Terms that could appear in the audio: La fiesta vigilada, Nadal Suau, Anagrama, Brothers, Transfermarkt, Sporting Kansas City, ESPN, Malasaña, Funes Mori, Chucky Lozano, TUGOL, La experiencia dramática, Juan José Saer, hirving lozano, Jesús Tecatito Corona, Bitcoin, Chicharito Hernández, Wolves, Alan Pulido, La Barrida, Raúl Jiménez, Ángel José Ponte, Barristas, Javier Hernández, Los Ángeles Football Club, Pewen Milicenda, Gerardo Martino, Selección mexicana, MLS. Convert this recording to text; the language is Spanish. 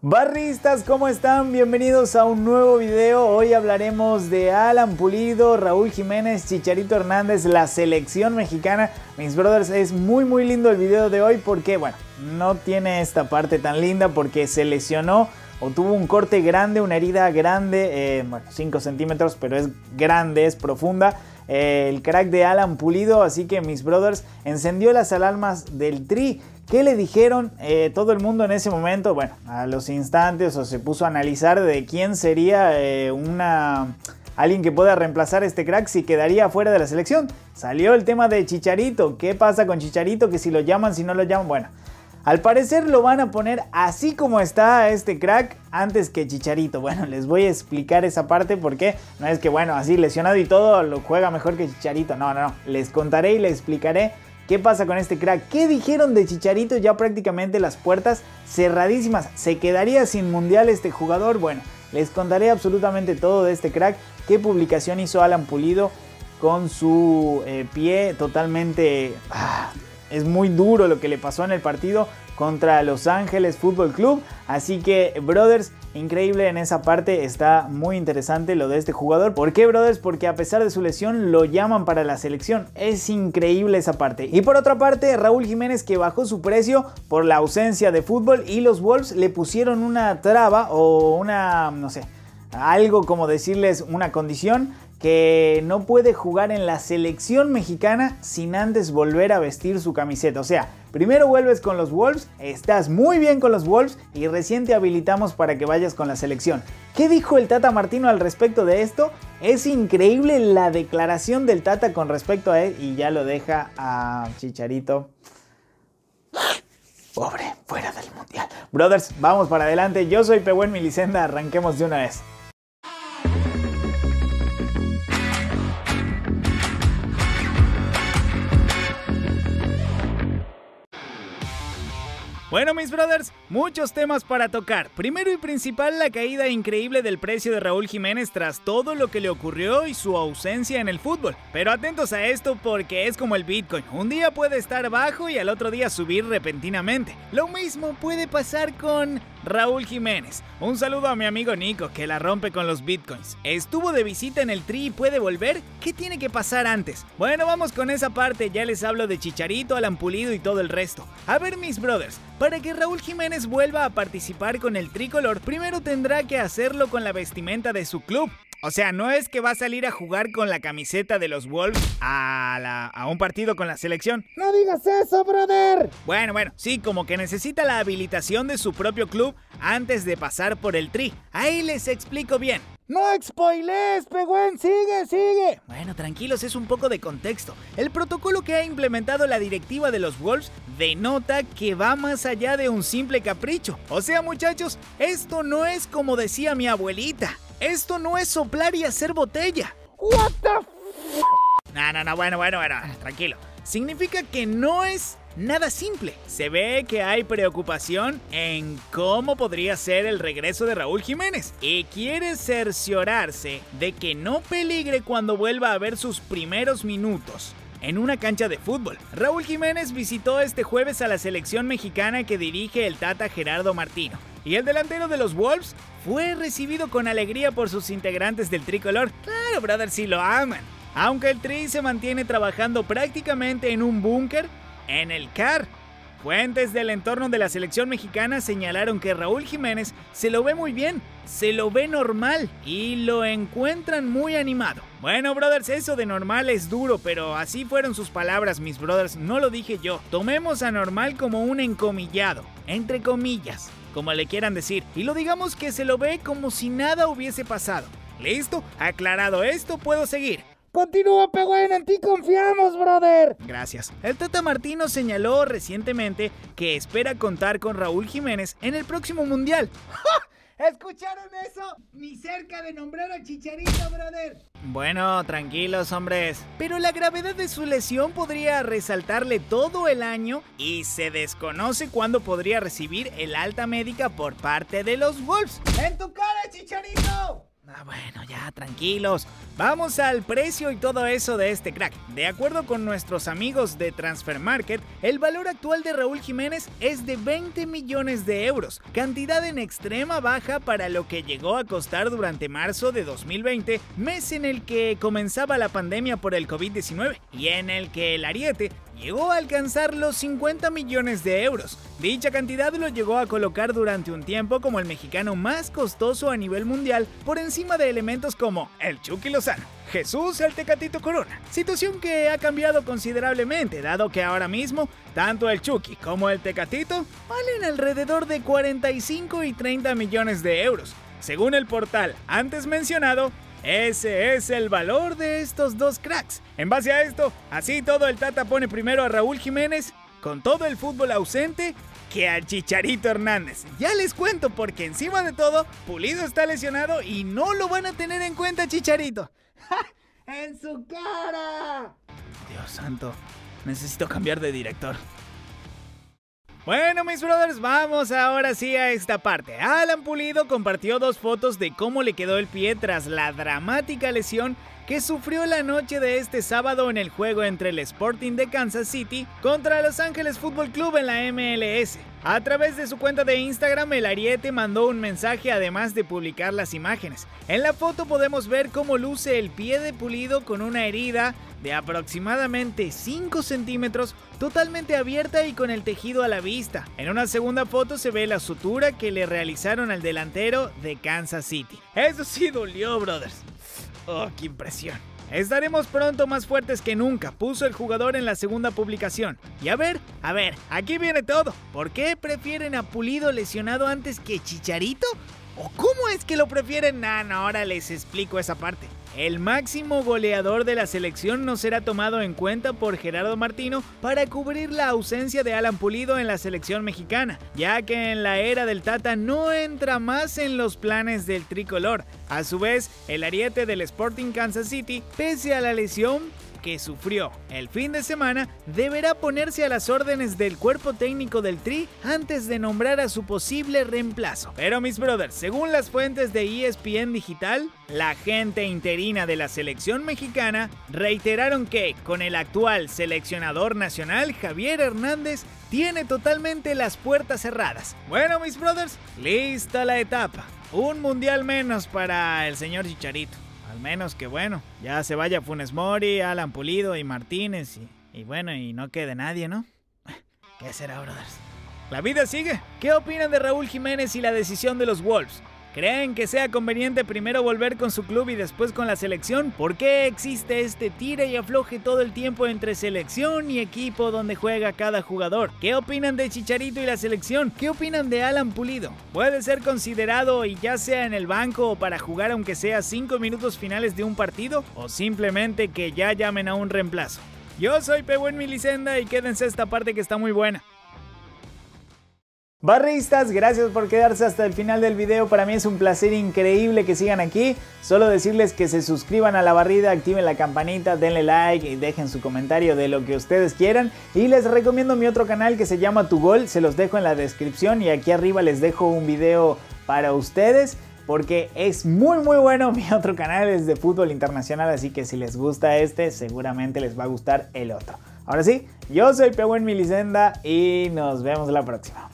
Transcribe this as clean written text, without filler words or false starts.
Barristas, ¿cómo están? Bienvenidos a un nuevo video. Hoy hablaremos de Alan Pulido, Raúl Jiménez, Chicharito Hernández, la selección mexicana. Mis brothers, es muy lindo el video de hoy porque, bueno, no tiene esta parte tan linda porque se lesionó o tuvo un corte grande, una herida grande, bueno, 5 centímetros, pero es grande, es profunda. El crack de Alan Pulido, así que mis brothers, encendió las alarmas del Tri. ¿Qué le dijeron todo el mundo en ese momento? Bueno, a los instantes o se puso a analizar de quién sería alguien que pueda reemplazar a este crack si quedaría fuera de la selección. Salió el tema de Chicharito. ¿Qué pasa con Chicharito? Que si lo llaman, si no lo llaman, bueno. Al parecer lo van a poner así como está este crack antes que Chicharito. Bueno, les voy a explicar esa parte porque no es que, bueno, así lesionado y todo lo juega mejor que Chicharito. No. Les contaré y les explicaré qué pasa con este crack. ¿Qué dijeron de Chicharito? Ya prácticamente las puertas cerradísimas. ¿Se quedaría sin mundial este jugador? Bueno, les contaré absolutamente todo de este crack. ¿Qué publicación hizo Alan Pulido con su pie totalmente... Es muy duro lo que le pasó en el partido contra Los Ángeles Football Club. Así que, brothers, increíble en esa parte. Está muy interesante lo de este jugador. ¿Por qué, brothers? Porque a pesar de su lesión lo llaman para la selección. Es increíble esa parte. Y por otra parte, Raúl Jiménez, que bajó su precio por la ausencia de fútbol. Y los Wolves le pusieron una traba o una, no sé, algo como decirles una condición, que no puede jugar en la selección mexicana sin antes volver a vestir su camiseta. O sea, primero vuelves con los Wolves, estás muy bien con los Wolves y recién te habilitamos para que vayas con la selección. ¿Qué dijo el Tata Martino al respecto de esto? Es increíble la declaración del Tata con respecto a él y ya lo deja a Chicharito. Pobre, fuera del mundial. Brothers, vamos para adelante. Yo soy Pewen Milicenda, arranquemos de una vez. Bueno, mis brothers, muchos temas para tocar. Primero y principal, la caída increíble del precio de Raúl Jiménez tras todo lo que le ocurrió y su ausencia en el fútbol. Pero atentos a esto porque es como el Bitcoin. Un día puede estar bajo y al otro día subir repentinamente. Lo mismo puede pasar con Raúl Jiménez. Un saludo a mi amigo Nico, que la rompe con los Bitcoins. ¿Estuvo de visita en el Tri y puede volver? ¿Qué tiene que pasar antes? Bueno, vamos con esa parte. Ya les hablo de Chicharito, Alan Pulido y todo el resto. A ver, mis brothers, para que Raúl Jiménez vuelva a participar con el tricolor, primero tendrá que hacerlo con la vestimenta de su club. O sea, no es que va a salir a jugar con la camiseta de los Wolves a un partido con la selección. ¡No digas eso, brother! Bueno, sí, como que necesita la habilitación de su propio club antes de pasar por el Tri. Ahí les explico bien. ¡No spoilees, Pewen! ¡Sigue! Bueno, tranquilos, es un poco de contexto. El protocolo que ha implementado la directiva de los Wolves denota que va más allá de un simple capricho. O sea, muchachos, esto no es como decía mi abuelita. Esto no es soplar y hacer botella. What the f... No, bueno, tranquilo. Significa que no es nada simple. Se ve que hay preocupación en cómo podría ser el regreso de Raúl Jiménez y quiere cerciorarse de que no peligre cuando vuelva a ver sus primeros minutos en una cancha de fútbol. Raúl Jiménez visitó este jueves a la selección mexicana que dirige el Tata Gerardo Martino. Y el delantero de los Wolves fue recibido con alegría por sus integrantes del tricolor. Claro, brother, si lo aman. Aunque el Tri se mantiene trabajando prácticamente en un búnker en el CAR. Fuentes del entorno de la selección mexicana señalaron que Raúl Jiménez se lo ve muy bien, se lo ve normal y lo encuentran muy animado. Bueno, brothers, eso de normal es duro, pero así fueron sus palabras, mis brothers, no lo dije yo. Tomemos a normal como un encomillado, entre comillas, como le quieran decir, y lo digamos que se lo ve como si nada hubiese pasado. ¿Listo? Aclarado esto, puedo seguir. Continúa, Pewen, en ti confiamos, brother. Gracias. El Tata Martino señaló recientemente que espera contar con Raúl Jiménez en el próximo mundial. ¡Ja! ¿Escucharon eso? Ni cerca de nombrar a Chicharito, brother. Bueno, tranquilos, hombres. Pero la gravedad de su lesión podría resaltarle todo el año y se desconoce cuándo podría recibir el alta médica por parte de los Wolves. ¡En tu cara, Chicharito! Ah, bueno, ya, tranquilos. Vamos al precio y todo eso de este crack. De acuerdo con nuestros amigos de Transfermarkt, el valor actual de Raúl Jiménez es de 20 millones de euros, cantidad en extrema baja para lo que llegó a costar durante marzo de 2020, mes en el que comenzaba la pandemia por el COVID-19 y en el que el ariete llegó a alcanzar los 50 millones de euros. Dicha cantidad lo llegó a colocar durante un tiempo como el mexicano más costoso a nivel mundial, por encima de elementos como el Chucky Lozano, Jesús "Tecatito" Corona, situación que ha cambiado considerablemente, dado que ahora mismo tanto el Chucky como el Tecatito valen alrededor de 45 y 30 millones de euros. Según el portal antes mencionado, ese es el valor de estos dos cracks. En base a esto, así todo, el Tata pone primero a Raúl Jiménez, con todo el fútbol ausente, que al Chicharito Hernández. Ya les cuento, porque encima de todo, Pulido está lesionado y no lo van a tener en cuenta, Chicharito. ¡Ja! ¡En su cara! Dios santo, necesito cambiar de director. Bueno, mis brothers, vamos ahora sí a esta parte. Alan Pulido compartió dos fotos de cómo le quedó el pie tras la dramática lesión que sufrió la noche de este sábado en el juego entre el Sporting de Kansas City contra Los Ángeles Football Club en la MLS. A través de su cuenta de Instagram, el ariete mandó un mensaje además de publicar las imágenes. En la foto podemos ver cómo luce el pie de Pulido con una herida de aproximadamente 5 centímetros, totalmente abierta y con el tejido a la vista. En una segunda foto se ve la sutura que le realizaron al delantero de Kansas City. Eso sí dolió, brothers. Oh, qué impresión. Estaremos pronto más fuertes que nunca, puso el jugador en la segunda publicación. Y a ver, aquí viene todo. ¿Por qué prefieren a Pulido lesionado antes que Chicharito? ¿O cómo es que lo prefieren? No, ahora les explico esa parte. El máximo goleador de la selección no será tomado en cuenta por Gerardo Martino para cubrir la ausencia de Alan Pulido en la selección mexicana, ya que en la era del Tata no entra más en los planes del tricolor. A su vez, el ariete del Sporting Kansas City, pese a la lesión que sufrió el fin de semana, deberá ponerse a las órdenes del cuerpo técnico del Tri antes de nombrar a su posible reemplazo. Pero mis brothers, según las fuentes de ESPN Digital, la gente interina de la selección mexicana reiteraron que con el actual seleccionador nacional, Javier Hernández, tiene totalmente las puertas cerradas. Bueno, mis brothers, lista la etapa. Un mundial menos para el señor Chicharito. Al menos que, bueno, ya se vaya Funes Mori, Alan Pulido y Martínez y bueno, y no quede nadie, ¿no? ¿Qué será, brothers? La vida sigue. ¿Qué opinan de Raúl Jiménez y la decisión de los Wolves? ¿Creen que sea conveniente primero volver con su club y después con la selección? ¿Por qué existe este tira y afloje todo el tiempo entre selección y equipo donde juega cada jugador? ¿Qué opinan de Chicharito y la selección? ¿Qué opinan de Alan Pulido? ¿Puede ser considerado y ya sea en el banco o para jugar aunque sea 5 minutos finales de un partido? ¿O simplemente que ya llamen a un reemplazo? Yo soy Pewen Milicenda y quédense esta parte que está muy buena. Barristas, gracias por quedarse hasta el final del video. Para mí es un placer increíble que sigan aquí. Solo decirles que se suscriban a La Barrida, activen la campanita, denle like y dejen su comentario de lo que ustedes quieran. Y les recomiendo mi otro canal que se llama Tu Gol, se los dejo en la descripción y aquí arriba les dejo un video para ustedes, porque es muy bueno. Mi otro canal es de fútbol internacional, así que si les gusta este, seguramente les va a gustar el otro. Ahora sí, yo soy Pewen Milicenda y nos vemos la próxima.